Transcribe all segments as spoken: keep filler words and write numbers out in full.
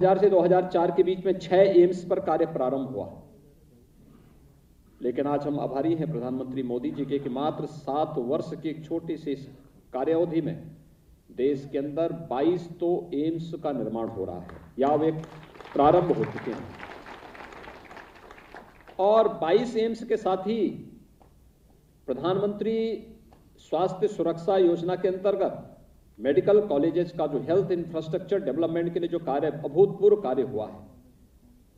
दो हज़ार से दो हज़ार चार के बीच में छह एम्स पर कार्य प्रारंभ हुआ, लेकिन आज हम आभारी हैं प्रधानमंत्री मोदी जी के कि मात्र सात वर्ष की एक छोटी सी कार्यावधि में देश के अंदर बाईस तो एम्स का निर्माण हो रहा है या वे प्रारंभ हो चुके हैं। और बाईस एम्स के साथ ही प्रधानमंत्री स्वास्थ्य सुरक्षा योजना के अंतर्गत मेडिकल कॉलेजेस का जो हेल्थ इंफ्रास्ट्रक्चर डेवलपमेंट के लिए जो कार्य अभूतपूर्व कार्य हुआ है,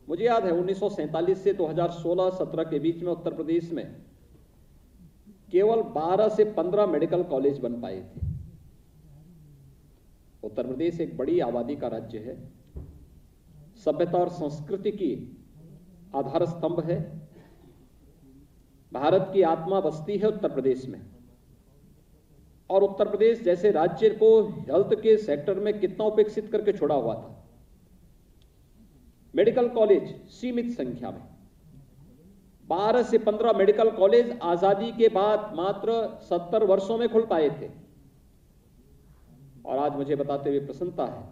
मुझे याद है उन्नीस सौ सैंतालीस से दो हज़ार सोलह सत्रह के बीच में उत्तर प्रदेश में केवल बारह से पंद्रह मेडिकल कॉलेज बन पाए थे। उत्तर प्रदेश एक बड़ी आबादी का राज्य है, सभ्यता और संस्कृति की आधार स्तंभ है, भारत की आत्मा बसती है उत्तर प्रदेश में। और उत्तर प्रदेश जैसे राज्य को हेल्थ के सेक्टर में कितना उपेक्षित करके छोड़ा हुआ था। मेडिकल कॉलेज सीमित संख्या में, बारह से पंद्रह मेडिकल कॉलेज आजादी के बाद मात्र सत्तर वर्षों में खुल पाए थे। और आज मुझे बताते हुए प्रसन्नता है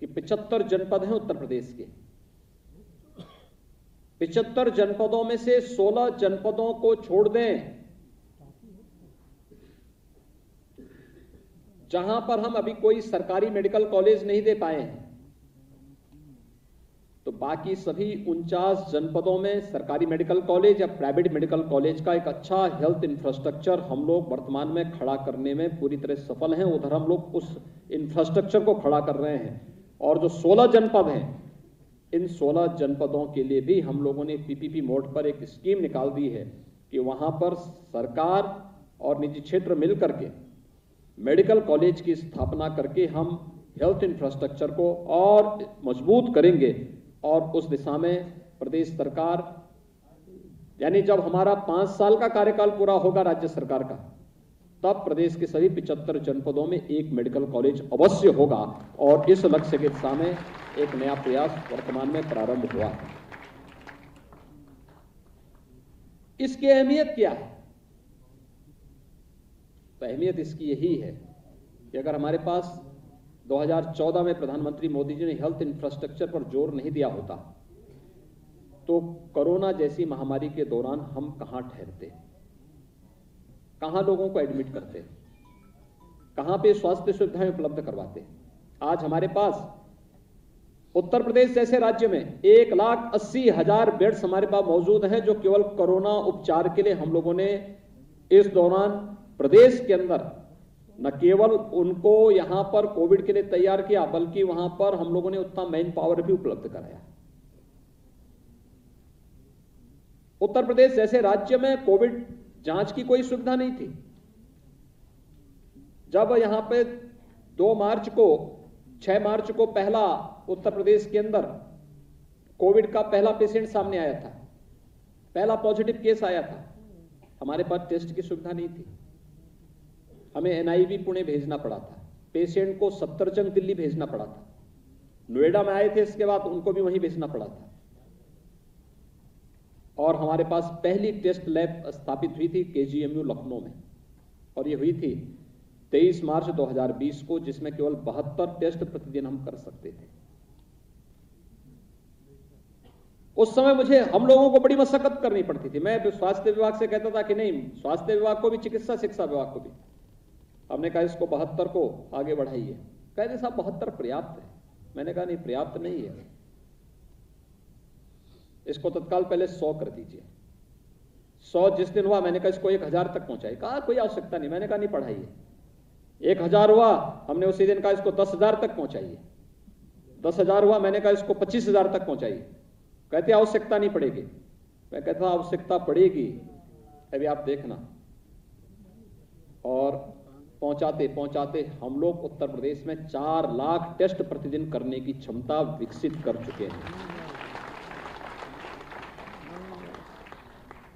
कि पचहत्तर जनपद हैं उत्तर प्रदेश के, पचहत्तर जनपदों में से सोलह जनपदों को छोड़ दें जहां पर हम अभी कोई सरकारी मेडिकल कॉलेज नहीं दे पाए हैं, तो बाकी सभी उनचास जनपदों में सरकारी मेडिकल कॉलेज या प्राइवेट मेडिकल कॉलेज का एक अच्छा हेल्थ इंफ्रास्ट्रक्चर हम लोग वर्तमान में खड़ा करने में पूरी तरह सफल हैं। उधर हम लोग उस इंफ्रास्ट्रक्चर को खड़ा कर रहे हैं। और जो सोलह जनपद हैं, इन सोलह जनपदों के लिए भी हम लोगों ने पीपीपी मोड पर एक स्कीम निकाल दी है कि वहां पर सरकार और निजी क्षेत्र मिलकर के मेडिकल कॉलेज की स्थापना करके हम हेल्थ इंफ्रास्ट्रक्चर को और मजबूत करेंगे। और उस दिशा में प्रदेश सरकार, यानी जब हमारा पाँच साल का कार्यकाल पूरा होगा राज्य सरकार का, तब प्रदेश के सभी पचहत्तर जनपदों में एक मेडिकल कॉलेज अवश्य होगा। और इस लक्ष्य की दिशा में एक नया प्रयास वर्तमान में प्रारंभ हुआ है। इसकी अहमियत क्या है? तो अहमियत इसकी यही है कि अगर हमारे पास दो हज़ार चौदह में प्रधानमंत्री मोदी जी ने हेल्थ इंफ्रास्ट्रक्चर पर जोर नहीं दिया होता तो कोरोना जैसी महामारी के दौरान हम कहाँ ठहरते, कहाँ लोगों को एडमिट करते, कहाँ पे स्वास्थ्य सुविधाएं उपलब्ध करवाते। आज हमारे पास उत्तर प्रदेश जैसे राज्य में एक लाख अस्सी हजार बेड्स हमारे पास मौजूद हैं, जो केवल कोरोना उपचार के लिए हम लोगों ने इस दौरान प्रदेश के अंदर न केवल उनको यहां पर कोविड के लिए तैयार किया, बल्कि वहां पर हम लोगों ने उतना मैन पावर भी उपलब्ध कराया। उत्तर प्रदेश जैसे राज्य में कोविड जांच की कोई सुविधा नहीं थी। जब यहां पे दो मार्च को छह मार्च को पहला उत्तर प्रदेश के अंदर कोविड का पहला पेशेंट सामने आया था, पहला पॉजिटिव केस आया था, हमारे पास टेस्ट की सुविधा नहीं थी। हमें एनआईवी पुणे भेजना पड़ा था, पेशेंट को सफदरजंग दिल्ली भेजना पड़ा था, नोएडा में आए थे इसके बाद उनको भी वहीं भेजना पड़ा था। और हमारे पास पहली टेस्ट लैब स्थापित हुई थी केजीएमयू लखनऊ में, और ये हुई थी तेईस मार्च दो हज़ार बीस को, जिसमें केवल बहत्तर टेस्ट प्रतिदिन हम कर सकते थे। उस समय मुझे हम लोगों को बड़ी मशक्कत करनी पड़ती थी। मैं स्वास्थ्य विभाग से कहता था कि नहीं, स्वास्थ्य विभाग को भी, चिकित्सा शिक्षा विभाग को भी, हमने कहा इसको बहत्तर को आगे बढ़ाइए। कहते साहब बहत्तर पर्याप्त है। मैंने कहा नहीं, पर्याप्त नहीं है, इसको तत्काल पहले सौ कर दीजिए। सौ जिस दिन हुआ मैंने कहा इसको एक हजार तक पहुंचाइए। कहा कोई आवश्यकता नहीं। मैंने कहा नहीं पढ़ाइए। एक हजार हुआ, हमने उसी दिन कहा इसको दस हजार तक पहुंचाइए। दस हजार हुआ, मैंने कहा इसको पच्चीस हजार तक पहुंचाइए। कहते आवश्यकता नहीं पड़ेगी। मैं कहता आवश्यकता पड़ेगी, अभी आप देखना। और पहुंचाते पहुंचाते हम लोग उत्तर प्रदेश में चार लाख टेस्ट प्रतिदिन करने की क्षमता विकसित कर चुके हैं।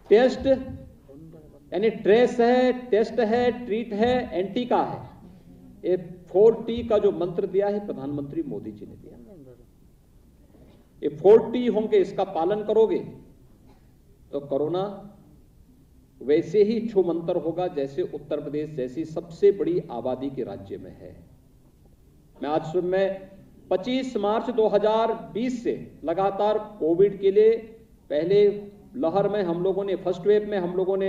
टेस्ट यानी ट्रेस है, टेस्ट है, ट्रीट है, एंटी का है। ये फोर टी का जो मंत्र दिया है प्रधानमंत्री मोदी जी ने दिया, ये फोर टी होंगे, इसका पालन करोगे तो कोरोना वैसे ही छूमंतर होगा जैसे उत्तर प्रदेश जैसी सबसे बड़ी आबादी के राज्य में है। मैं आज सुबह में पच्चीस मार्च दो हज़ार बीस से लगातार कोविड के लिए पहले लहर में हम लोगों ने फर्स्ट वेव में हम लोगों ने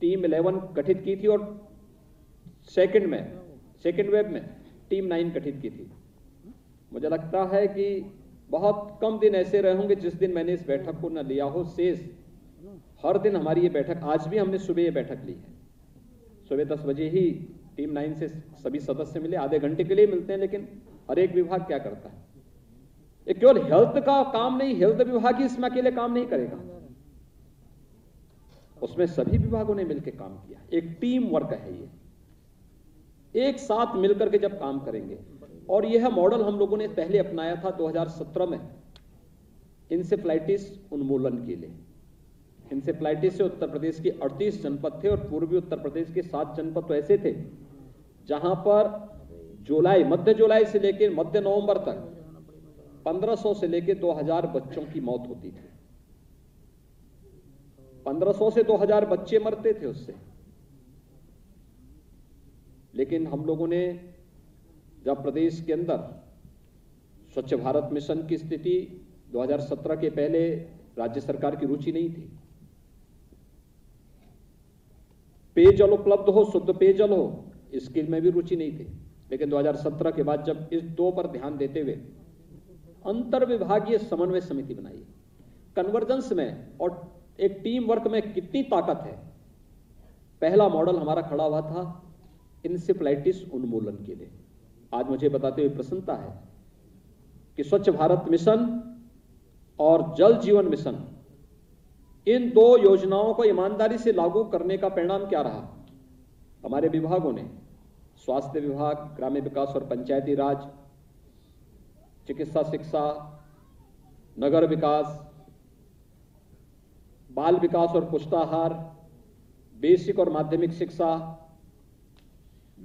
टीम ग्यारह गठित की थी और सेकंड में सेकंड वेव में टीम नौ गठित की थी। मुझे लगता है कि बहुत कम दिन ऐसे रहे होंगे जिस दिन मैंने इस बैठक को न लिया हो। शेष हर दिन हमारी ये बैठक, आज भी हमने सुबह ये बैठक ली है। सुबह दस बजे ही टीम नौ से सभी सदस्य मिले, आधे घंटे के लिए मिलते हैं, लेकिन हर एक विभाग क्या करता है। ये केवल हेल्थ का काम नहीं, हेल्थ विभाग ही इसमें अकेले काम नहीं करेगा, उसमें सभी विभागों ने मिलकर काम किया। एक टीम वर्क है ये, एक साथ मिलकर के जब काम करेंगे। और यह मॉडल हम लोगों ने पहले अपनाया था दो हज़ार सत्रह में इंसेफ्लाइटिस उन्मूलन के लिए। इंसेफ्लाइटिस से उत्तर प्रदेश के अड़तीस जनपद थे और पूर्वी उत्तर प्रदेश के सात जनपद तो ऐसे थे जहां पर जुलाई मध्य जुलाई से लेकर मध्य नवंबर तक पंद्रह सौ से लेकर दो हज़ार बच्चों की मौत होती थी। पंद्रह सौ से दो हज़ार बच्चे मरते थे उससे। लेकिन हम लोगों ने जब प्रदेश के अंदर स्वच्छ भारत मिशन की स्थिति दो हज़ार सत्रह के पहले राज्य सरकार की रुचि नहीं थी, पेयजल उपलब्ध हो, शुद्ध पेयजल हो, इसके में भी रुचि नहीं थी। लेकिन दो हज़ार सत्रह के बाद जब इस दो पर ध्यान देते हुए अंतर विभागीय समन्वय समिति बनाई। कन्वर्जेंस में और एक टीम वर्क में कितनी ताकत है। पहला मॉडल हमारा खड़ा हुआ था इंसेफ्लाइटिस उन्मूलन के लिए। आज मुझे बताते हुए प्रसन्नता है कि स्वच्छ भारत मिशन और जल जीवन मिशन, इन दो योजनाओं को ईमानदारी से लागू करने का परिणाम क्या रहा। हमारे विभागों ने, स्वास्थ्य विभाग, ग्रामीण विकास और पंचायती राज, चिकित्सा शिक्षा, नगर विकास, बाल विकास और पुष्टाहार, बेसिक और माध्यमिक शिक्षा,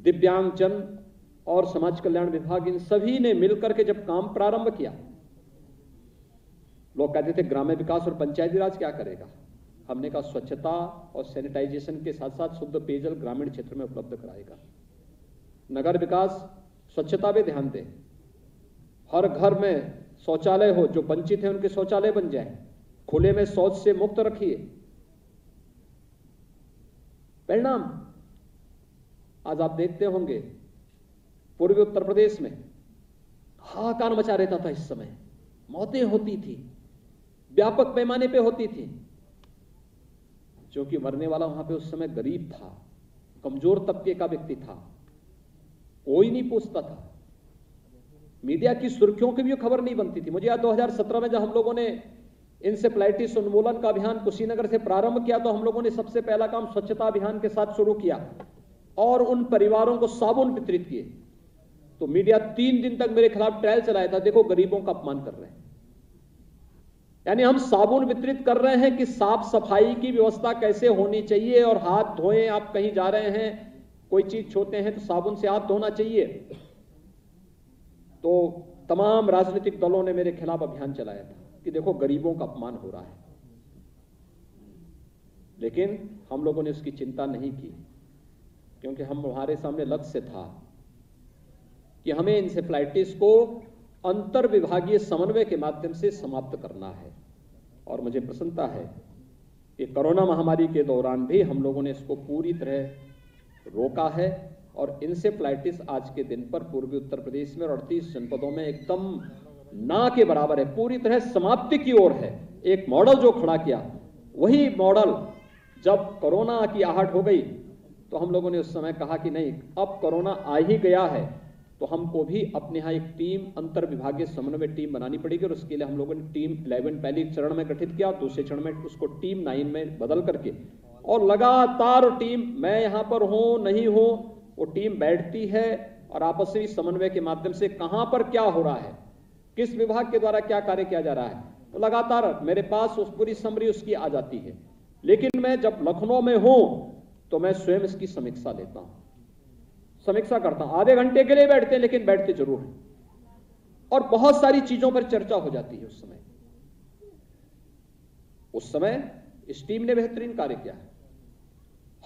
दिव्यांगजन और समाज कल्याण विभाग, इन सभी ने मिलकर के जब काम प्रारंभ किया। लोग कहते थे ग्रामीण विकास और पंचायती राज क्या करेगा, हमने कहा स्वच्छता और सैनिटाइजेशन के साथ साथ शुद्ध पेयजल ग्रामीण क्षेत्र में उपलब्ध कराएगा। नगर विकास स्वच्छता पे ध्यान दे, हर घर में शौचालय हो, जो वंचित है उनके शौचालय बन जाए, खुले में शौच से मुक्त रखिए। परिणाम आज आप देखते होंगे पूर्वी उत्तर प्रदेश में हाहाकार मचा रहता था। इस समय मौतें होती थी, व्यापक पैमाने पे होती थी, क्योंकि मरने वाला वहां पे उस समय गरीब था, कमजोर तबके का व्यक्ति था, कोई नहीं पूछता था। मीडिया की सुर्खियों की भी खबर नहीं बनती थी। मुझे याद दो हज़ार सत्रह में जब हम लोगों ने इंसेफ्लाइटिस उन्मूलन का अभियान कुशीनगर से प्रारंभ किया तो हम लोगों ने सबसे पहला काम स्वच्छता अभियान के साथ शुरू किया और उन परिवारों को साबुन वितरित किए। तो मीडिया तीन दिन तक मेरे खिलाफ ट्रायल चलाया था, देखो गरीबों का अपमान कर रहे हैं। यानी हम साबुन वितरित कर रहे हैं कि साफ सफाई की व्यवस्था कैसे होनी चाहिए और हाथ धोएं। आप कहीं जा रहे हैं, कोई चीज छूते हैं तो साबुन से हाथ धोना चाहिए। तो तमाम राजनीतिक दलों ने मेरे खिलाफ अभियान चलाया था कि देखो गरीबों का अपमान हो रहा है। लेकिन हम लोगों ने उसकी चिंता नहीं की, क्योंकि हम हमारे सामने लक्ष्य था कि हमें इंसेफ्लाइटिस को अंतर विभागीय समन्वय के माध्यम से समाप्त करना है। और मुझे प्रसन्नता है कि कोरोना महामारी के दौरान भी हम लोगों ने इसको पूरी तरह रोका है और इंसेफ्लाइटिस आज के दिन पर पूर्वी उत्तर प्रदेश में और अड़तीस जनपदों में एकदम ना के बराबर है, पूरी तरह समाप्ति की ओर है। एक मॉडल जो खड़ा किया, वही मॉडल जब कोरोना की आहट हो गई तो हम लोगों ने उस समय कहा कि नहीं, अब कोरोना आ ही गया है तो हमको भी अपने यहाँ एक टीम, अंतर विभागीय समन्वय टीम बनानी पड़ेगी। और उसके लिए हम लोगों ने टीम ग्यारह पहले चरण में गठित किया, दूसरे चरण में उसको टीम नौ में बदल करके, और लगातार टीम, मैं यहाँ पर हूँ नहीं हूँ, वो टीम बैठती है और आपसी समन्वय के माध्यम से कहाँ पर क्या हो रहा है, किस विभाग के द्वारा क्या कार्य किया जा रहा है, तो लगातार मेरे पास उस पूरी समरी उसकी आ जाती है। लेकिन मैं जब लखनऊ में हूँ तो मैं स्वयं इसकी समीक्षा लेता हूं, समीक्षा करता हूं। आधे घंटे के लिए बैठते हैं लेकिन बैठते जरूर हैं और बहुत सारी चीजों पर चर्चा हो जाती है। उस समय उस समय इस टीम ने बेहतरीन कार्य किया है।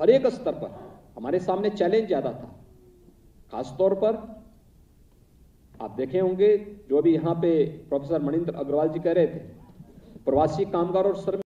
हर एक स्तर पर हमारे सामने चैलेंज ज्यादा था, खासतौर पर आप देखे होंगे जो भी यहाँ पे प्रोफेसर मनिंद्र अग्रवाल जी कह रहे थे, प्रवासी कामगार और श्रमिक